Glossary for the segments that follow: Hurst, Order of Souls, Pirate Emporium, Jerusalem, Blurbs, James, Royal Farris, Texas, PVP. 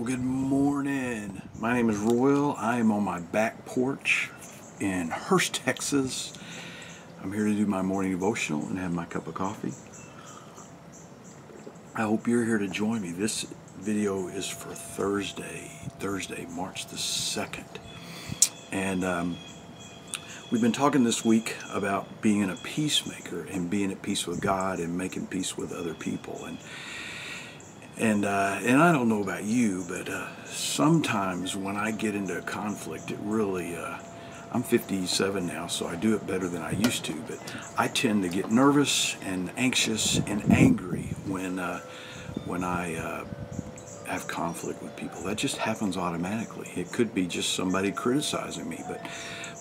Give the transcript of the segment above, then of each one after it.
Well, good morning. My name is Royal. I am on my back porch in Hurst, Texas. I'm here to do my morning devotional and have my cup of coffee. I hope you're here to join me. This video is for Thursday, March the 2nd. And we've been talking this week about being a peacemaker and being at peace with God and making peace with other people. And I don't know about you, but sometimes when I get into a conflict, it really, I'm 57 now, so I do it better than I used to, but I tend to get nervous and anxious and angry when I have conflict with people. That just happens automatically. It could be just somebody criticizing me,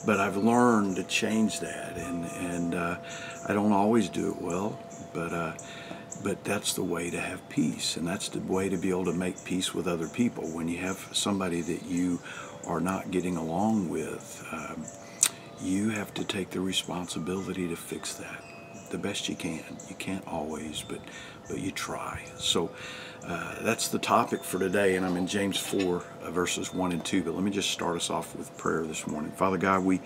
but I've learned to change that, and I don't always do it well, but that's the way to have peace, and that's the way to be able to make peace with other people. When you have somebody that you are not getting along with, you have to take the responsibility to fix that the best you can. You can't always, but you try. So that's the topic for today, and I'm in James 4, verses 1 and 2, but let me just start us off with prayer this morning. Father God, we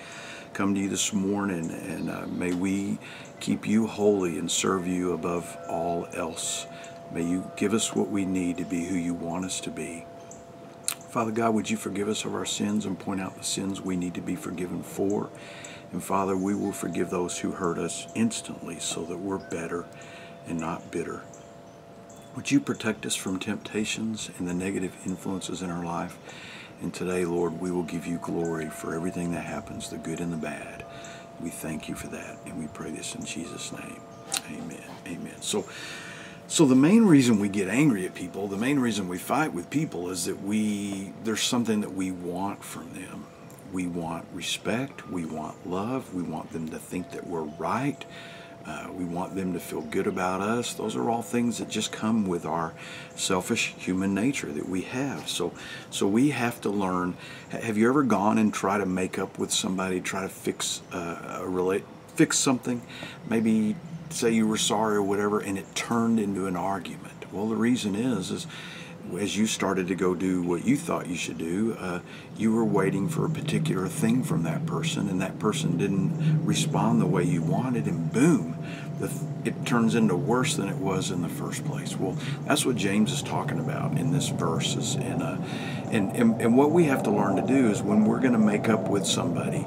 come to you this morning, and may we keep you holy and serve you above all else. May you give us what we need to be who you want us to be. Father God, would you forgive us of our sins and point out the sins we need to be forgiven for? And Father, we will forgive those who hurt us instantly so that we're better and not bitter. Would you protect us from temptations and the negative influences in our life? And today, Lord, we will give you glory for everything that happens, the good and the bad. We thank you for that, and we pray this in Jesus' name. Amen. Amen. So the main reason we get angry at people, the main reason we fight with people is that there's something that we want from them. We want respect, we want love, we want them to think that we're right, we want them to feel good about us. Those are all things that just come with our selfish human nature that we have. So we have to learn. Have you ever gone and tried to make up with somebody, try to fix something? Maybe say you were sorry or whatever, and it turned into an argument. Well, the reason is as you started to go do what you thought you should do, you were waiting for a particular thing from that person, and that person didn't respond the way you wanted, and boom, it turns into worse than it was in the first place. Well, that's what James is talking about in this verse. And what we have to learn to do is when we're going to make up with somebody,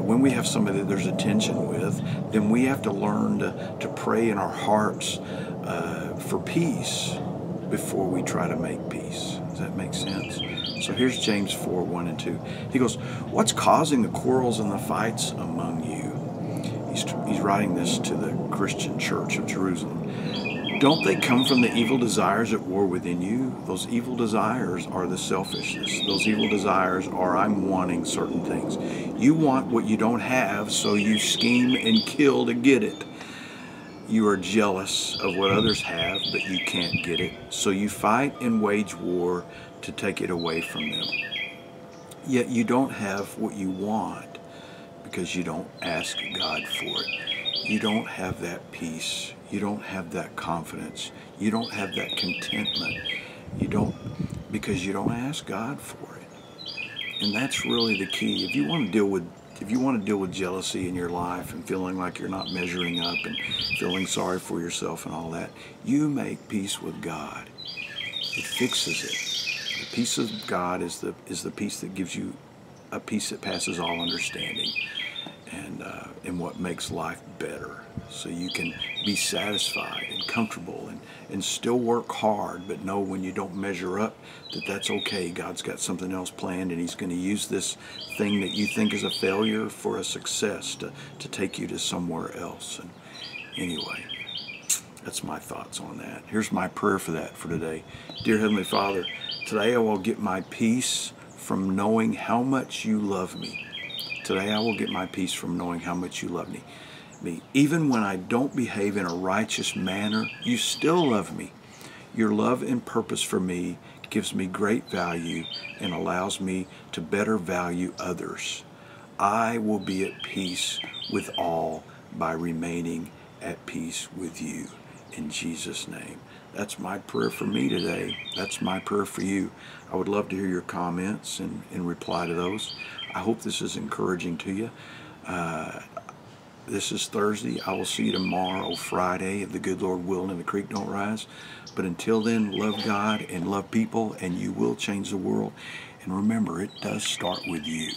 when we have somebody that there's a tension with, then we have to learn to pray in our hearts for peace before we try to make peace. Does that make sense? So here's James 4, 1 and 2. He goes, "What's causing the quarrels and the fights among you?" He's writing this to the Christian church of Jerusalem. "Don't they come from the evil desires at war within you?" Those evil desires are the selfishness. Those evil desires are I'm wanting certain things. You want what you don't have, so you scheme and kill to get it. You are jealous of what others have, but you can't get it, so you fight and wage war to take it away from them. Yet you don't have what you want because you don't ask God for it. You don't have that peace. You don't have that confidence. You don't have that contentment. You don't, because you don't ask God for it. And that's really the key. If you want to deal with jealousy in your life and feeling like you're not measuring up and feeling sorry for yourself and all that, you make peace with God. It fixes it. The peace of God is the peace that gives you a peace that passes all understanding, and what makes life better. So you can be satisfied and comfortable and still work hard, but know when you don't measure up that that's okay. God's got something else planned, and he's going to use this thing that you think is a failure for a success to take you to somewhere else. And anyway, that's my thoughts on that. Here's my prayer for that for today. Dear Heavenly Father, today I will get my peace from knowing how much you love me. Today I will get my peace from knowing how much you love me. Even when I don't behave in a righteous manner, you still love me. Your love and purpose for me gives me great value and allows me to better value others. I will be at peace with all by remaining at peace with you. In Jesus' name. That's my prayer for me today. That's my prayer for you. I would love to hear your comments and reply to those. I hope this is encouraging to you. This is Thursday. I will see you tomorrow, Friday, if the good Lord will and the creek don't rise. But until then, love God and love people, and you will change the world. And remember, it does start with you.